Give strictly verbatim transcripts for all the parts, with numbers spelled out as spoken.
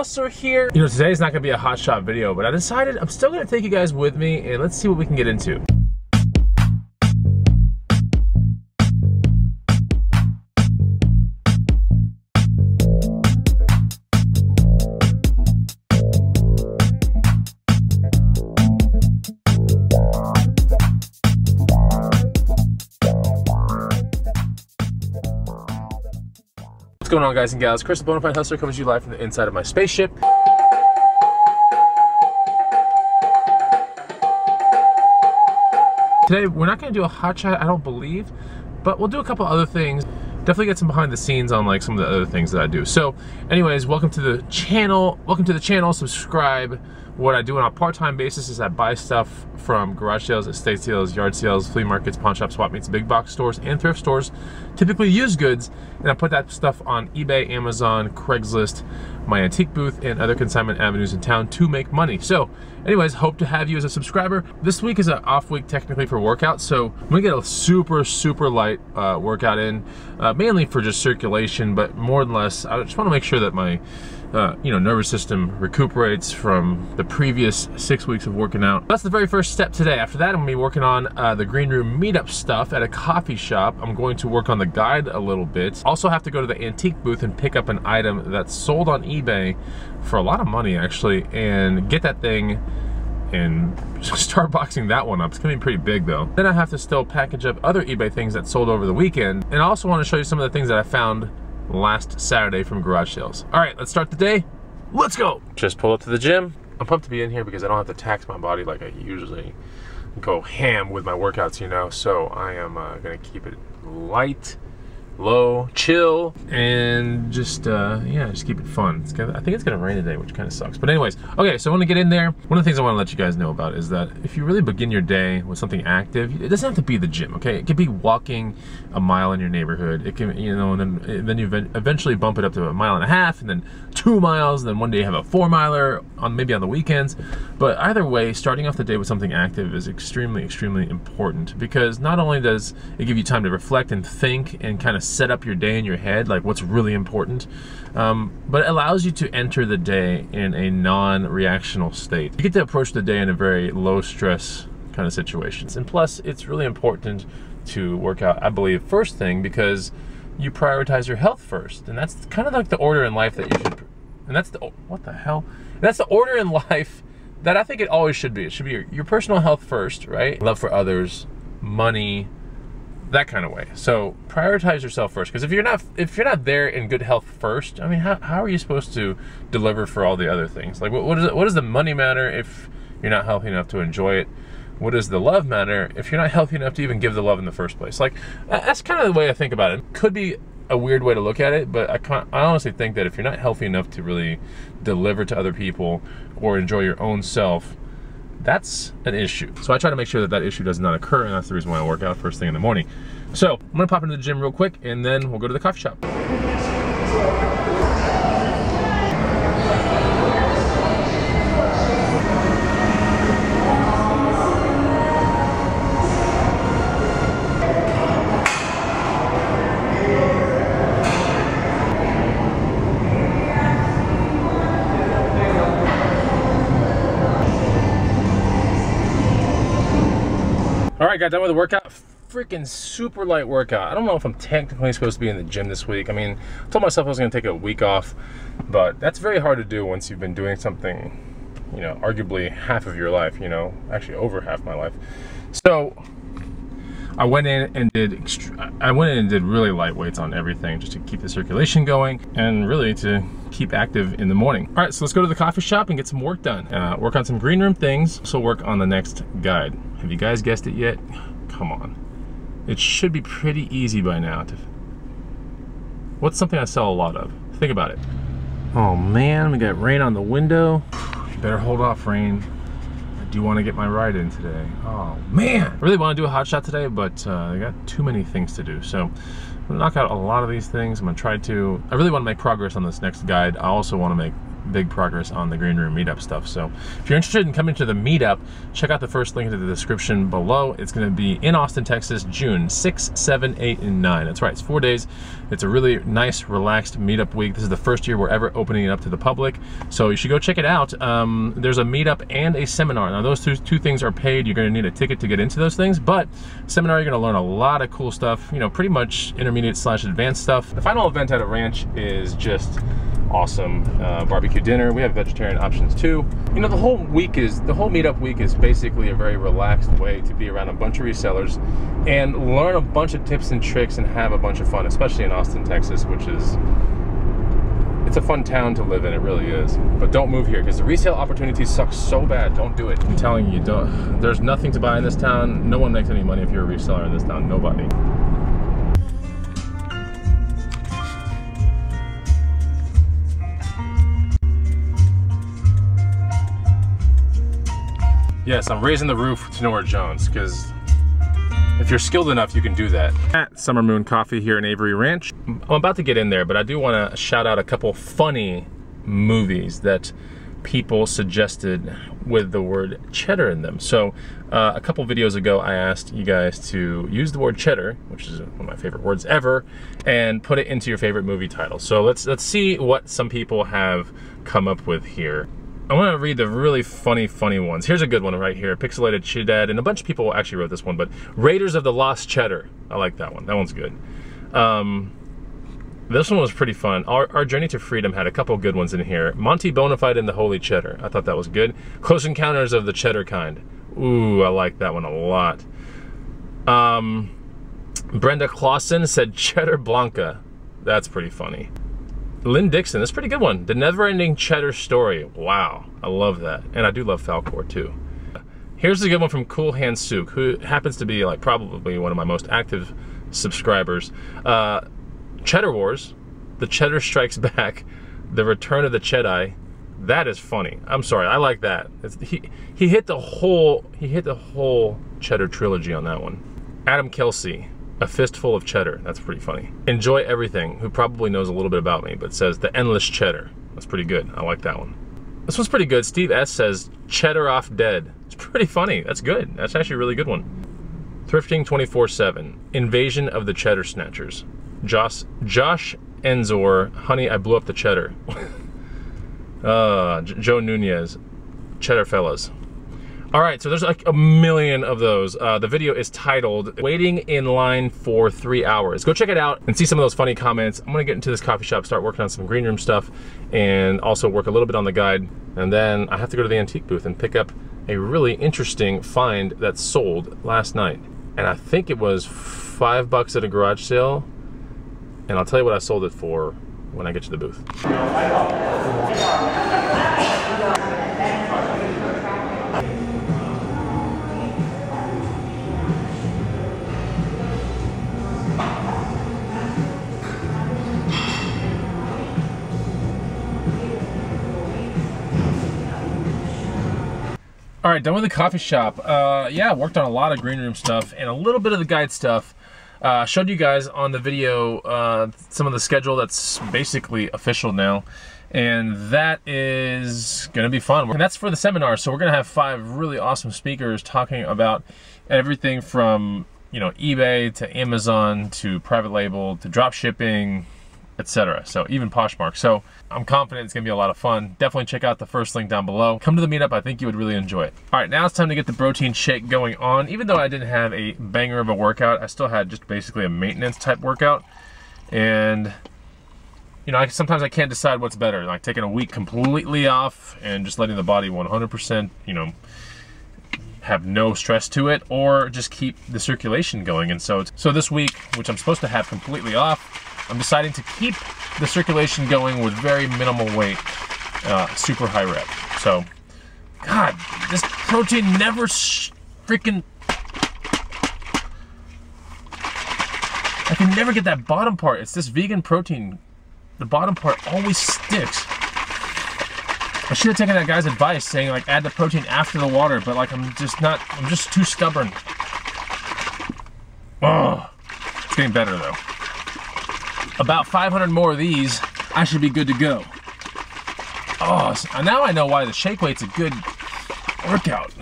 else are here. You know, today's not gonna be a hot shot video, but I decided I'm still gonna take you guys with me and let's see what we can get into. What's going on, guys and gals? Chris the Bonafide Hustler coming to you live from the inside of my spaceship. Today we're not going to do a hot shot, I don't believe, but we'll do a couple other things. Definitely get some behind the scenes on like some of the other things that I do. So anyways, welcome to the channel. Welcome to the channel. Subscribe. What I do on a part-time basis is I buy stuff from garage sales, estate sales, yard sales, flea markets, pawn shops, swap meets, big box stores, and thrift stores, typically used goods, and I put that stuff on eBay, Amazon, Craigslist, my antique booth, and other consignment avenues in town to make money. So anyways, hope to have you as a subscriber. This week is an off week technically for workout, so I'm gonna get a super, super light uh, workout in, uh, mainly for just circulation, but more than less, I just wanna make sure that my Uh, you know, nervous system recuperates from the previous six weeks of working out. That's the very first step today. After that, I'm gonna be working on uh, the green room meetup stuff at a coffee shop. I'm going to work on the guide a little bit. Also have to go to the antique booth and pick up an item that's sold on eBay for a lot of money actually, and get that thing and start boxing that one up. It's gonna be pretty big though. Then I have to still package up other eBay things that sold over the weekend. And I also wanna show you some of the things that I found last Saturday from garage sales. All right, let's start the day. Let's go. Just pull up to the gym. I'm pumped to be in here because I don't have to tax my body like I usually go ham with my workouts, you know? So I am uh, gonna keep it light, low, chill, and just, uh, yeah, just keep it fun. It's gonna, I think it's gonna rain today, which kind of sucks. But anyways, okay, so I wanna get in there. One of the things I wanna let you guys know about is that if you really begin your day with something active, it doesn't have to be the gym, okay? It could be walking a mile in your neighborhood. It can, you know, and then, and then you eventually bump it up to a mile and a half, and then two miles, and then one day you have a four miler, on, maybe on the weekends. But either way, starting off the day with something active is extremely, extremely important, because not only does it give you time to reflect and think and kind of set up your day in your head, like what's really important, um, but it allows you to enter the day in a non-reactional state. You get to approach the day in a very low stress kind of situations. And plus, it's really important to work out, I believe, first thing, because you prioritize your health first. And that's kind of like the order in life that you should, and that's the, what the hell? That's the order in life that I think it always should be. It should be your, your personal health first, right? Love for others, money, that kind of way. So prioritize yourself first, because if you're not if you're not there in good health first, I mean, how, how are you supposed to deliver for all the other things? Like, what, what, is it, what does the money matter if you're not healthy enough to enjoy it? What does the love matter if you're not healthy enough to even give the love in the first place? Like, that's kind of the way I think about it. Could be a weird way to look at it, but I, can't, I honestly think that if you're not healthy enough to really deliver to other people or enjoy your own self, that's an issue. So I try to make sure that that issue does not occur, and that's the reason why I work out first thing in the morning. So I'm gonna pop into the gym real quick, and then we'll go to the coffee shop. All right, got done with the workout. Freaking super light workout. I don't know if I'm technically supposed to be in the gym this week. I mean, I told myself I was gonna take a week off, but that's very hard to do once you've been doing something, you know, arguably half of your life, you know, actually over half my life. So I went in and did, I went in and did really light weights on everything just to keep the circulation going and really to keep active in the morning. All right, so let's go to the coffee shop and get some work done. Uh, work on some green room things. So work on the next guide. Have you guys guessed it yet? Come on. It should be pretty easy by now. To... What's something I sell a lot of? Think about it. Oh man, we got rain on the window. You better hold off, rain. I do want to get my ride in today. Oh man. I really want to do a hot shot today, but uh, I got too many things to do. So I'm gonna knock out a lot of these things. I'm gonna try to, I really want to make progress on this next guide. I also want to make big progress on the Green Room Meetup stuff. So if you're interested in coming to the meetup, check out the first link in the description below. It's going to be in Austin, Texas, June sixth, seventh, eighth, and ninth. That's right, it's four days. It's a really nice, relaxed meetup week. This is the first year we're ever opening it up to the public, so you should go check it out. Um, there's a meetup and a seminar. Now those two, two things are paid. You're going to need a ticket to get into those things, but seminar, you're going to learn a lot of cool stuff, you know, pretty much intermediate slash advanced stuff. The final event at a ranch is just awesome. Uh, barbecue dinner. We have vegetarian options too. You know, the whole week is, the whole meetup week is basically a very relaxed way to be around a bunch of resellers and learn a bunch of tips and tricks and have a bunch of fun, especially in Austin, Texas, which is, it's a fun town to live in, it really is. But don't move here because the resale opportunity sucks so bad. Don't do it. I'm telling you, don't. There's nothing to buy in this town. No one makes any money if you're a reseller in this town, nobody. Yes, I'm raising the roof to Nora Jones, because if you're skilled enough, you can do that. At Summer Moon Coffee here in Avery Ranch. I'm about to get in there, but I do want to shout out a couple funny movies that people suggested with the word cheddar in them. So uh, a couple videos ago, I asked you guys to use the word cheddar, which is one of my favorite words ever, and put it into your favorite movie title. So let's, let's see what some people have come up with here. I want to read the really funny, funny ones. Here's a good one right here. Pixelated Chidad, and a bunch of people actually wrote this one, but Raiders of the Lost Cheddar. I like that one. That one's good. Um, this one was pretty fun. Our, our Journey to Freedom had a couple good ones in here. Monty Bonafide and the Holy Cheddar. I thought that was good. Close Encounters of the Cheddar Kind. Ooh, I like that one a lot. Um, Brenda Clausen said Cheddar Blanca. That's pretty funny. Lynn Dixon, that's a pretty good one. The Never-Ending Cheddar Story. Wow, I love that. And I do love Falcor too. Here's a good one from Cool Hand Sook, who happens to be like probably one of my most active subscribers. Uh, Cheddar Wars, The Cheddar Strikes Back, The Return of the Cheddai. That is funny. I'm sorry, I like that. It's, he he hit the whole he hit the whole Cheddar trilogy on that one. Adam Kelsey, A Fistful of Cheddar. That's pretty funny. Enjoy Everything, who probably knows a little bit about me, but says The Endless Cheddar. That's pretty good. I like that one. This one's pretty good. Steve S says Cheddar Off Dead. It's pretty funny. That's good. That's actually a really good one. Thrifting twenty-four seven. Invasion of the Cheddar Snatchers. Josh, Josh Enzor, Honey, I Blew Up the Cheddar. uh, Joe Nunez, Cheddar Fellas. All right, so there's like a million of those. Uh, the video is titled, Waiting in Line for Three Hours. Go check it out and see some of those funny comments. I'm gonna get into this coffee shop, start working on some green room stuff, and also work a little bit on the guide. And then I have to go to the antique booth and pick up a really interesting find that sold last night. And I think it was five bucks at a garage sale. And I'll tell you what I sold it for when I get to the booth. All right, done with the coffee shop. Uh, yeah, worked on a lot of green room stuff and a little bit of the guide stuff. Uh, showed you guys on the video uh, some of the schedule that's basically official now. And that is gonna be fun. And that's for the seminar. So we're gonna have five really awesome speakers talking about everything from, you know, eBay to Amazon to private label to drop shipping, et cetera. So even Poshmark. So I'm confident it's gonna be a lot of fun. Definitely check out the first link down below. Come to the meetup, I think you would really enjoy it. All right, now it's time to get the protein shake going on. Even though I didn't have a banger of a workout, I still had just basically a maintenance type workout. And you know, I, sometimes I can't decide what's better, like taking a week completely off and just letting the body one hundred percent, you know, have no stress to it, or just keep the circulation going. And so, it's, so this week, which I'm supposed to have completely off, I'm deciding to keep the circulation going with very minimal weight, uh, super high rep. So, God, this protein never sh freaking... I can never get that bottom part. It's this vegan protein. The bottom part always sticks. I should have taken that guy's advice saying, like, add the protein after the water, but, like, I'm just not... I'm just too stubborn. Oh, it's getting better, though. About five hundred more of these, I should be good to go. Oh, so now I know why the shake weight's a good workout.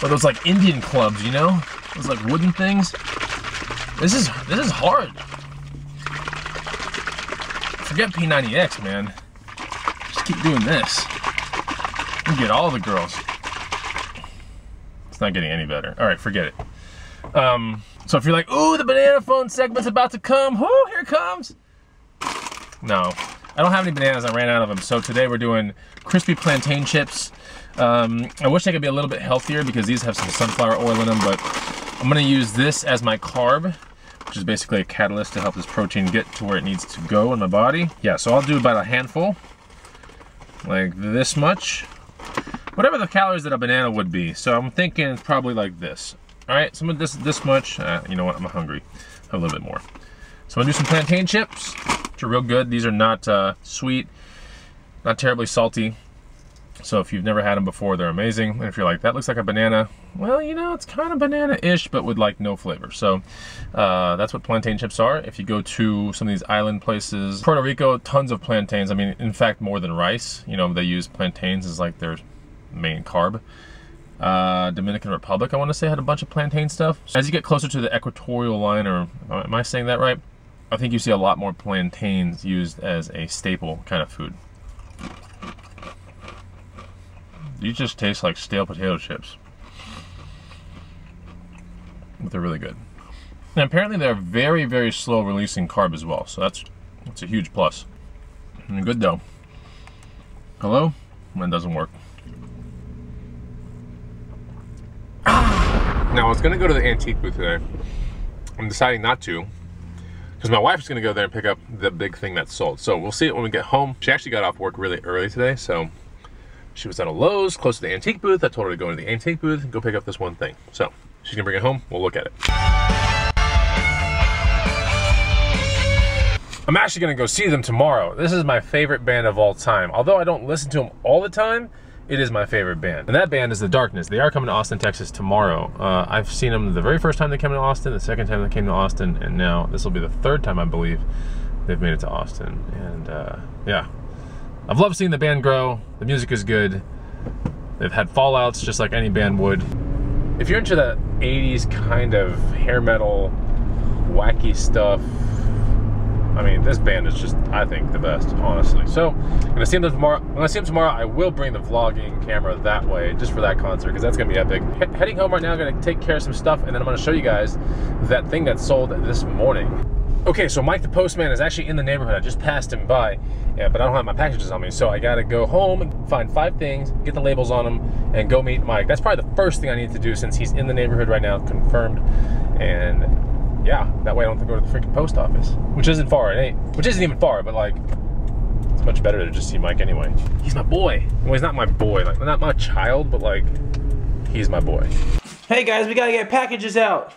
But those like Indian clubs, you know? Those like wooden things. This is this is hard. Forget P ninety X, man. Just keep doing this. You get all the girls. It's not getting any better. All right, forget it. Um, so if you're like, ooh, the banana phone segment's about to come. Whoo, here it comes. No, I don't have any bananas. I ran out of them. So today we're doing crispy plantain chips. Um, I wish they could be a little bit healthier because these have some sunflower oil in them, but I'm gonna use this as my carb, which is basically a catalyst to help this protein get to where it needs to go in my body. Yeah, so I'll do about a handful, like this much. Whatever the calories that a banana would be. So I'm thinking it's probably like this. All right, some of this, this much. Uh, you know what, I'm hungry. Have a little bit more. So I'm gonna do some plantain chips, which are real good. These are not uh, sweet, not terribly salty. So if you've never had them before, they're amazing. And if you're like, that looks like a banana, well, you know, it's kind of banana-ish, but with like no flavor. So uh, that's what plantain chips are. If you go to some of these island places, Puerto Rico, tons of plantains. I mean, in fact, more than rice. You know, they use plantains as like their main carb. Uh, Dominican Republic, I want to say, had a bunch of plantain stuff. So as you get closer to the equatorial line, or am I saying that right? I think you see a lot more plantains used as a staple kind of food. These just taste like stale potato chips. But they're really good. And apparently they're very, very slow releasing carb as well. So that's that's a huge plus. And good dough. Hello? That doesn't work. Ah! Now I was gonna go to the antique booth today. I'm deciding not to, because my wife's gonna go there and pick up the big thing that's sold. So we'll see it when we get home. She actually got off work really early today, so she was at a Lowe's close to the antique booth. I told her to go into the antique booth and go pick up this one thing. So she's gonna bring it home. We'll look at it. I'm actually gonna go see them tomorrow. This is my favorite band of all time. Although I don't listen to them all the time, it is my favorite band. And that band is The Darkness. They are coming to Austin, Texas tomorrow. Uh, I've seen them the very first time they came to Austin, the second time they came to Austin, and now this will be the third time, I believe, they've made it to Austin. And uh, yeah. I've loved seeing the band grow. The music is good. They've had fallouts just like any band would. If you're into that eighties kind of hair metal, wacky stuff, I mean, this band is just, I think, the best, honestly. So, I'm gonna see them tomorrow. When I see them tomorrow, I will bring the vlogging camera that way, just for that concert, because that's gonna be epic. He heading home right now, I'm gonna take care of some stuff, and then I'm gonna show you guys that thing that sold this morning. Okay, so Mike the postman is actually in the neighborhood. I just passed him by, yeah, but I don't have my packages on me, so I gotta go home and find five things, get the labels on them, and go meet Mike. That's probably the first thing I need to do since he's in the neighborhood right now, confirmed. And yeah, that way I don't have to go to the freaking post office, which isn't far. It ain't, which isn't even far, but like, it's much better to just see Mike anyway. He's my boy. Well, he's not my boy, like not my child, but like, he's my boy. Hey guys, we gotta get packages out.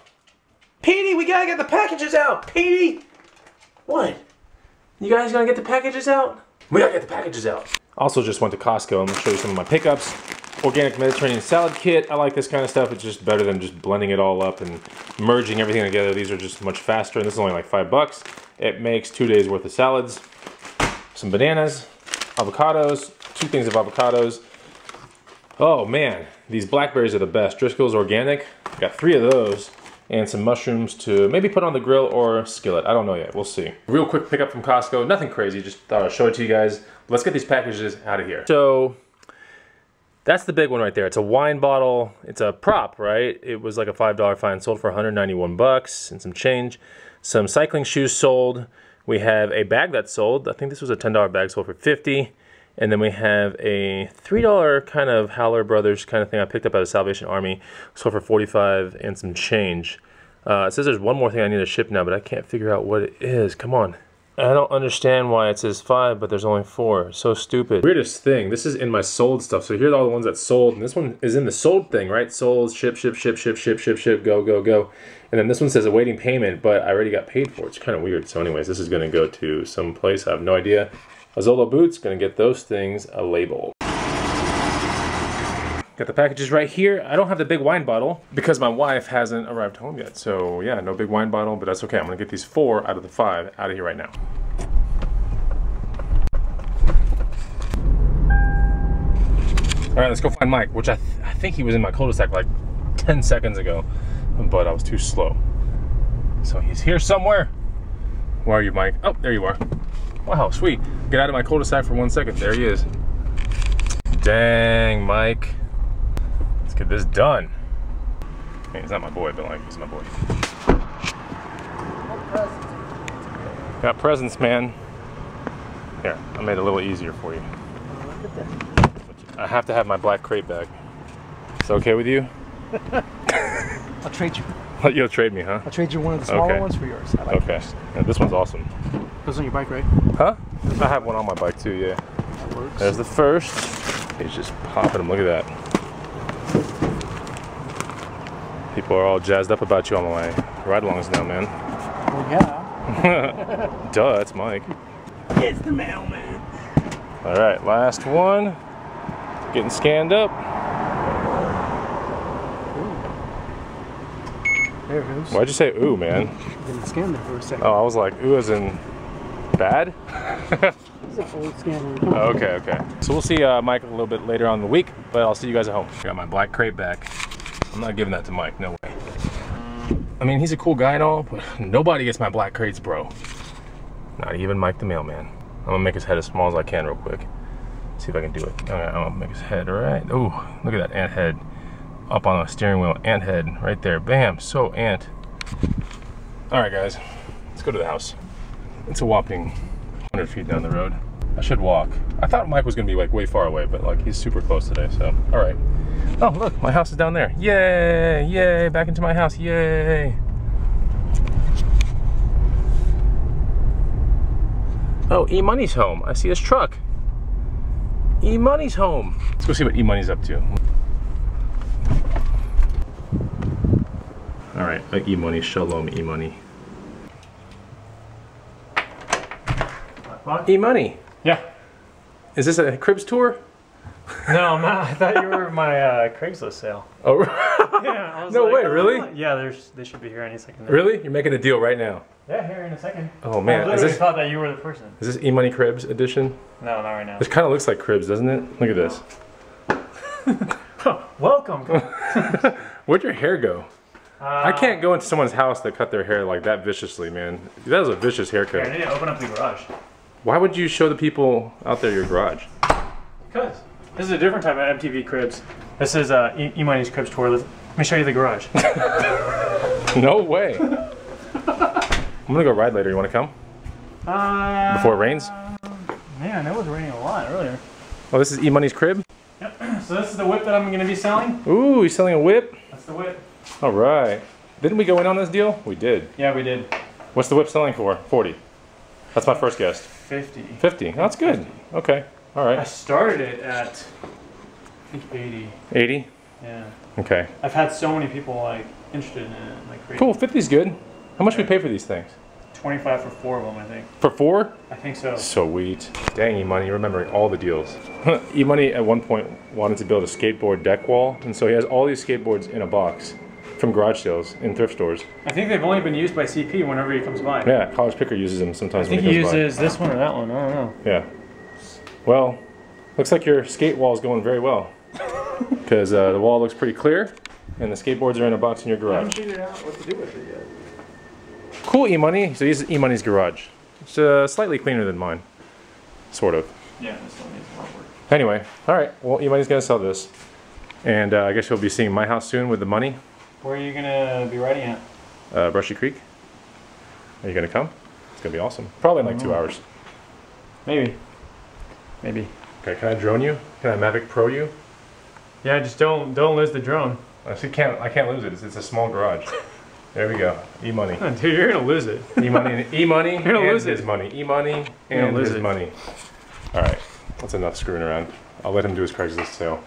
Petey, we gotta get the packages out! Petey! What? You guys gonna get the packages out? We gotta get the packages out. Also just went to Costco. I'm gonna show you some of my pickups. Organic Mediterranean salad kit. I like this kind of stuff. It's just better than just blending it all up and merging everything together. These are just much faster, and this is only like five bucks. It makes two days worth of salads. Some bananas, avocados, two things of avocados. Oh man, these blackberries are the best. Driscoll's organic. Got three of those. And some mushrooms to maybe put on the grill or skillet. I don't know yet, we'll see. Real quick pickup from Costco, nothing crazy, just thought I'd show it to you guys. Let's get these packages out of here. So, that's the big one right there. It's a wine bottle, it's a prop, right? It was like a five dollar find, sold for one hundred ninety-one bucks and some change. Some cycling shoes sold. We have a bag that sold. I think this was a ten dollar bag, sold for fifty. And then we have a three dollar kind of Howler Brothers kind of thing I picked up at the Salvation Army. Sold for forty-five and some change. Uh, it says there's one more thing I need to ship now, but I can't figure out what it is. Come on. I don't understand why it says five, but there's only four. So stupid. Weirdest thing. This is in my sold stuff. So here are all the ones that sold. And this one is in the sold thing, right? Sold, ship, ship, ship, ship, ship, ship, ship, go, go, go. And then this one says awaiting payment, but I already got paid for it. It's kind of weird. So anyways, this is going to go to some place. I have no idea. Azolo Boots, gonna get those things a label. Got the packages right here. I don't have the big wine bottle because my wife hasn't arrived home yet. So yeah, no big wine bottle, but that's okay. I'm gonna get these four out of the five out of here right now. All right, let's go find Mike, which I, th I think he was in my cul-de-sac like ten seconds ago, but I was too slow. So he's here somewhere. Where are you, Mike? Oh, there you are. Wow, sweet. Get out of my cul-de-sac for one second. There he is. Dang, Mike. Let's get this done. I mean, he's not my boy, but like, he's my boy. Got presents, man. Here, I made it a little easier for you. Look at that. I have to have my black crate bag. Is that okay with you? I'll trade you. You'll trade me, huh? I'll trade you one of the smaller okay. ones for yours. I like okay. Yours. Yeah, this one's awesome. Goes on your bike, right? Huh? I have one on my bike too, yeah. That works. There's the first. He's just popping him. Look at that. People are all jazzed up about you on my ride-alongs now, man. Well, yeah. Duh, that's Mike. It's the mailman. All right, last one. Getting scanned up. Ooh. There it is. Why'd you say ooh, man? Didn't scan there for a second. Oh, I was like, ooh as in bad? It's an old scanner. Okay, okay. So we'll see uh, Mike a little bit later on in the week, but I'll see you guys at home. I got my black crate back. I'm not giving that to Mike, no way. I mean, he's a cool guy and all, but nobody gets my black crates, bro. Not even Mike the mailman. I'm gonna make his head as small as I can real quick. See if I can do it. All right, I'm gonna make his head, all right. Oh, look at that ant head. Up on the steering wheel, ant head right there. Bam, so ant. All right, guys, let's go to the house. It's a whopping one hundred feet down the road. I should walk. I thought Mike was gonna be like way far away, but like he's super close today, so, all right. Oh, look, my house is down there. Yay, yay, back into my house, yay. Oh, E-Money's home, I see his truck. E-Money's home. Let's go see what E-Money's up to. All right, E-Money, shalom, E-Money. E-Money. Yeah. Is this a Cribs tour? No, I'm not. I thought you were my uh, Craigslist sale. Oh, right. Yeah. I was no like, way, really? Oh, yeah, there's. They should be here any second. There. Really? You're making a deal right now? Yeah, here in a second. Oh man, I literally thought that you were the person. Is this E-Money Cribs edition? No, not right now. This kind of looks like Cribs, doesn't it? Look at this. Welcome. Where'd your hair go? Uh, I can't go into someone's house that cut their hair like that viciously, man. That was a vicious haircut. Here, I need to open up the garage. Why would you show the people out there your garage? Because. This is a different type of M T V Cribs. This is uh, E-Money's Cribs tour. Let me show you the garage. No way. I'm gonna go ride later. You wanna come? Uh, Before it rains? Man, it was raining a lot earlier. Oh, this is E-Money's crib? Yep. So this is the whip that I'm gonna be selling. Ooh, you're selling a whip? That's the whip. All right. Didn't we go in on this deal? We did. Yeah, we did. What's the whip selling for? forty. That's my first guess. fifty. fifty. Oh, that's good. fifty. Okay. All right. I started it at, I think, eighty. eighty? Yeah. Okay. I've had so many people like interested in it. Like crazy. Cool. fifty's good. How much do we pay for these things? twenty-five for four of them, I think. For four? I think so. Sweet. Dang, E-Money, remembering all the deals. E-Money at one point wanted to build a skateboard deck wall, and so he has all these skateboards in a box from garage sales in thrift stores. I think they've only been used by C P whenever he comes by. Yeah, College Picker uses them sometimes when he comes by. I think he uses this one or that one, I don't know. Yeah. Well, looks like your skate wall is going very well, because uh, the wall looks pretty clear, and the skateboards are in a box in your garage. I haven't figured out what to do with it yet. Cool, E-Money. So this is E-Money's garage. It's uh, slightly cleaner than mine, sort of. Yeah, this still needs a lot of work. Anyway, all right. Well, E-Money's gonna sell this, and uh, I guess you'll be seeing my house soon with the money. Where are you gonna be riding at? Uh, Brushy Creek. Are you gonna come? It's gonna be awesome. Probably in like mm-hmm. two hours. Maybe. Maybe. Okay. Can I drone you? Can I Mavic Pro you? Yeah. Just don't don't lose the drone. I can't. I can't lose it. It's, it's a small garage. There we go. E-Money. Oh, dude, you're gonna lose it. E-Money. E-Money. You're gonna lose his money. E-Money and his money. All right, that's enough screwing around. I'll let him do his Craigslist sale.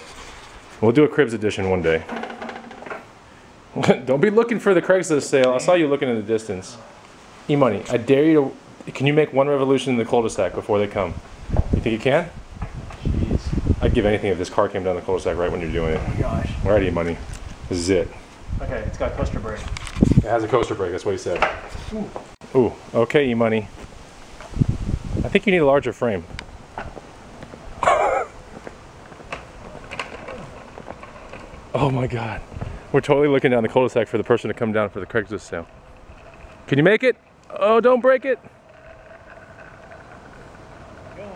We'll do a Cribs edition one day. Don't be looking for the Craigslist sale. I saw you looking in the distance. E-Money. I dare you to. Can you make one revolution in the cul-de-sac before they come? You think you can? Jeez. I'd give anything if this car came down the cul-de-sac right when you're doing it. Oh my gosh. All right, E-Money. This is it. Okay, it's got coaster brake. It has a coaster brake, that's what he said. Ooh. Ooh, okay, E-Money. I think you need a larger frame. Oh my God. We're totally looking down the cul-de-sac for the person to come down for the Craigslist sale. Can you make it? Oh, don't break it. Going.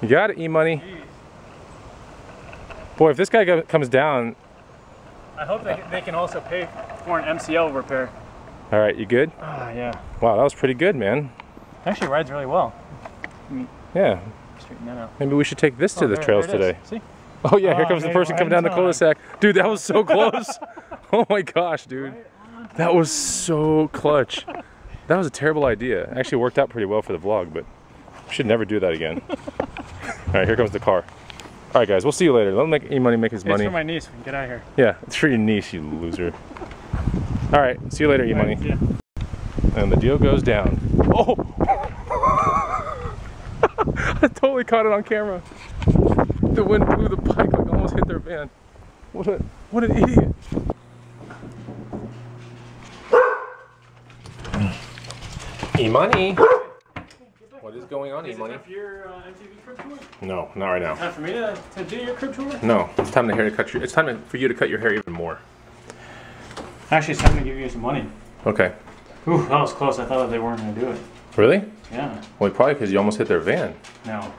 You got it, E-Money. Boy, if this guy go comes down. I hope they, they can also pay for an M C L repair. All right, you good? Ah, uh, yeah. Wow, that was pretty good, man. It actually rides really well. I mean, yeah. Straighten that out. Maybe we should take this oh, to the there, trails there today. See? Oh yeah, oh, here comes the person coming down the cul-de-sac. Dude, that was so close. Oh my gosh, dude. That was so clutch. That was a terrible idea. It actually worked out pretty well for the vlog, but we should never do that again. All right, here comes the car. All right, guys, we'll see you later. Let me make E-Money make his money. It's for my niece. We can get out of here. Yeah, it's for your niece, you loser. All right, see you later, E-Money. Right, yeah. And the deal goes down. Oh! I totally caught it on camera. The wind blew the bike, like almost hit their van. What a what an idiot! E-Money, what is going on, E-Money? Is it time for your uh, M T V crib tour? No, not right now. Time for me to, to do your crib tour? No, it's time to hair to cut your. It's time to, for you to cut your hair even more. Actually, it's time to give you some money. Okay. Ooh, that was close. I thought that they weren't gonna do it. Really? Yeah. Well, probably because you almost hit their van. No.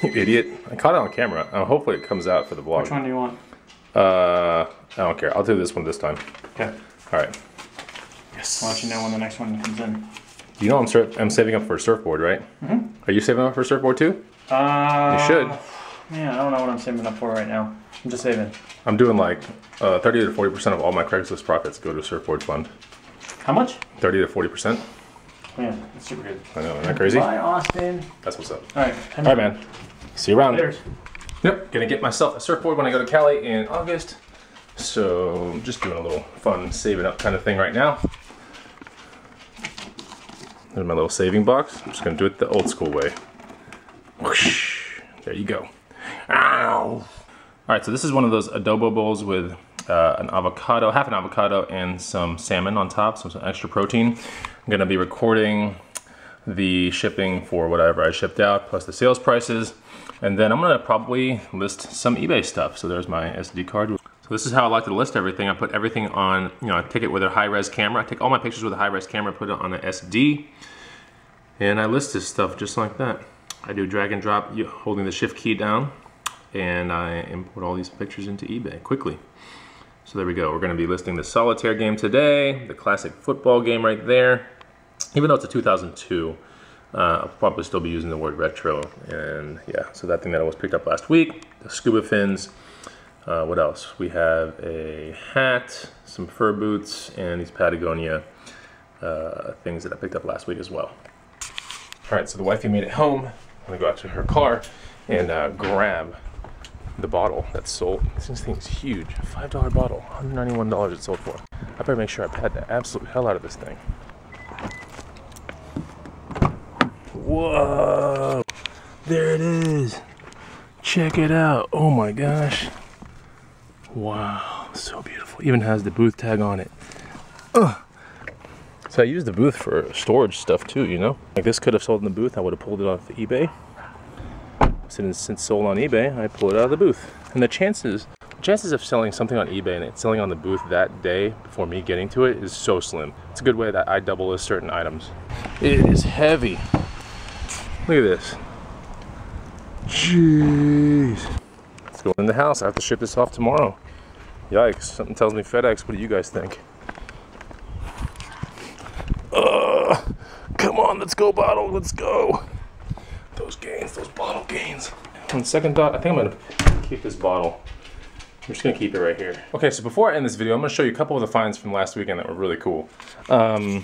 You idiot. I caught it on camera. Uh, hopefully it comes out for the vlog. Which one do you want? Uh, I don't care. I'll do this one this time. Okay. All right. Yes. I'll let you know when the next one comes in. You know I'm, I'm saving up for a surfboard, right? Mm-hmm. Are you saving up for a surfboard too? Uh, you should. Man, I don't know what I'm saving up for right now. I'm just saving. I'm doing like uh, thirty to forty percent of all my Craigslist profits go to a surfboard fund. How much? thirty to forty percent. Yeah, that's super good. I know, isn't that crazy? Bye, Austin. That's what's up. All right. All right, man. See you around. Later. Yep, gonna get myself a surfboard when I go to Cali in August. So I'm just doing a little fun saving up kind of thing right now. There's my little saving box. I'm just gonna do it the old school way. Whoosh. There you go. Ow. All right, so this is one of those adobo bowls with uh, an avocado, half an avocado and some salmon on top, so some extra protein. I'm gonna be recording the shipping for whatever I shipped out, plus the sales prices. And then I'm gonna probably list some eBay stuff. So there's my S D card. So this is how I like to list everything. I put everything on, you know, I take it with a high-res camera. I take all my pictures with a high-res camera, put it on an S D, and I list this stuff just like that. I do drag and drop, holding the shift key down, and I import all these pictures into eBay quickly. So there we go. We're gonna be listing the solitaire game today, the classic football game right there. Even though it's a two thousand two, uh, I'll probably still be using the word retro. And yeah, so that thing that I was picked up last week, the scuba fins. Uh, what else? We have a hat, some fur boots, and these Patagonia uh, things that I picked up last week as well. All right, so the wifey made it home. I'm gonna go out to her car and uh, grab the bottle that's sold. This thing's huge, five dollar bottle, one hundred ninety-one dollars it sold for. I better make sure I pad the absolute hell out of this thing. Whoa, there it is. Check it out, oh my gosh. Wow, so beautiful. Even has the booth tag on it. Ugh. So I use the booth for storage stuff too, you know? Like this could have sold in the booth, I would have pulled it off eBay. Since it's sold on eBay, I pull it out of the booth. And the chances chances of selling something on eBay and it's selling on the booth that day before me getting to it is so slim. It's a good way that I double list certain items. It is heavy. Look at this. Jeez. It's going in the house. I have to ship this off tomorrow. Yikes. Something tells me FedEx. What do you guys think? Ugh. Come on, let's go, bottle. Let's go. Those gains, those bottle gains. On second thought, I think I'm gonna keep this bottle. I'm just gonna keep it right here. Okay, so before I end this video, I'm gonna show you a couple of the finds from last weekend that were really cool. Um,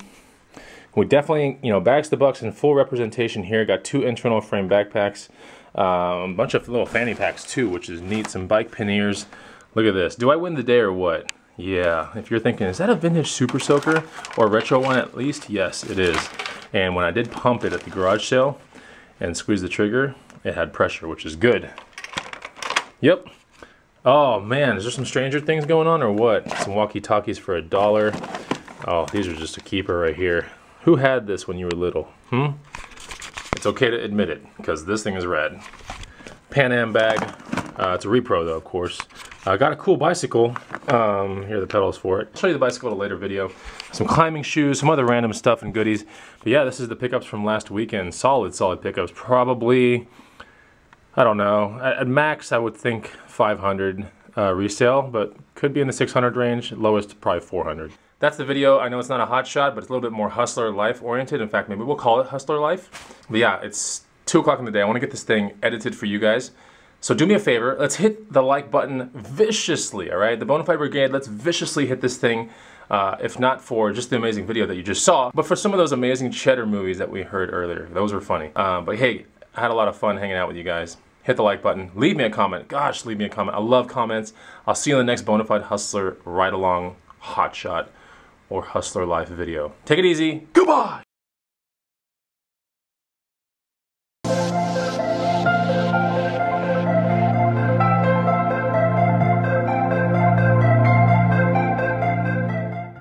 we definitely, you know, bags to bucks in full representation here. Got two internal frame backpacks, um, a bunch of little fanny packs too, which is neat. Some bike panniers. Look at this. Do I win the day or what? Yeah, if you're thinking, is that a vintage Super Soaker or a retro one at least? Yes, it is. And when I did pump it at the garage sale, and squeeze the trigger, it had pressure, which is good. Yep. Oh man, is there some stranger things going on or what? Some walkie-talkies for a dollar. Oh, these are just a keeper right here. Who had this when you were little? Hmm? It's okay to admit it, because this thing is rad. Pan Am bag, Uh, it's a repro though, of course. I uh, got a cool bicycle. Um, here are the pedals for it. I'll show you the bicycle in a later video. Some climbing shoes, some other random stuff and goodies. But yeah, this is the pickups from last weekend. Solid, solid pickups. Probably, I don't know, at, at max I would think five hundred uh, resale, but could be in the six hundred range, lowest probably four hundred. That's the video. I know it's not a hot shot, but it's a little bit more hustler life oriented. In fact, maybe we'll call it hustler life. But yeah, it's two o'clock in the day. I want to get this thing edited for you guys. So do me a favor, let's hit the like button viciously, all right? The Bonafide Brigade, let's viciously hit this thing, uh, if not for just the amazing video that you just saw, but for some of those amazing cheddar movies that we heard earlier. Those were funny. Uh, but hey, I had a lot of fun hanging out with you guys. Hit the like button, leave me a comment. Gosh, leave me a comment. I love comments. I'll see you in the next Bonafide Hustler Ride Along Hotshot or Hustler Life video. Take it easy. Goodbye!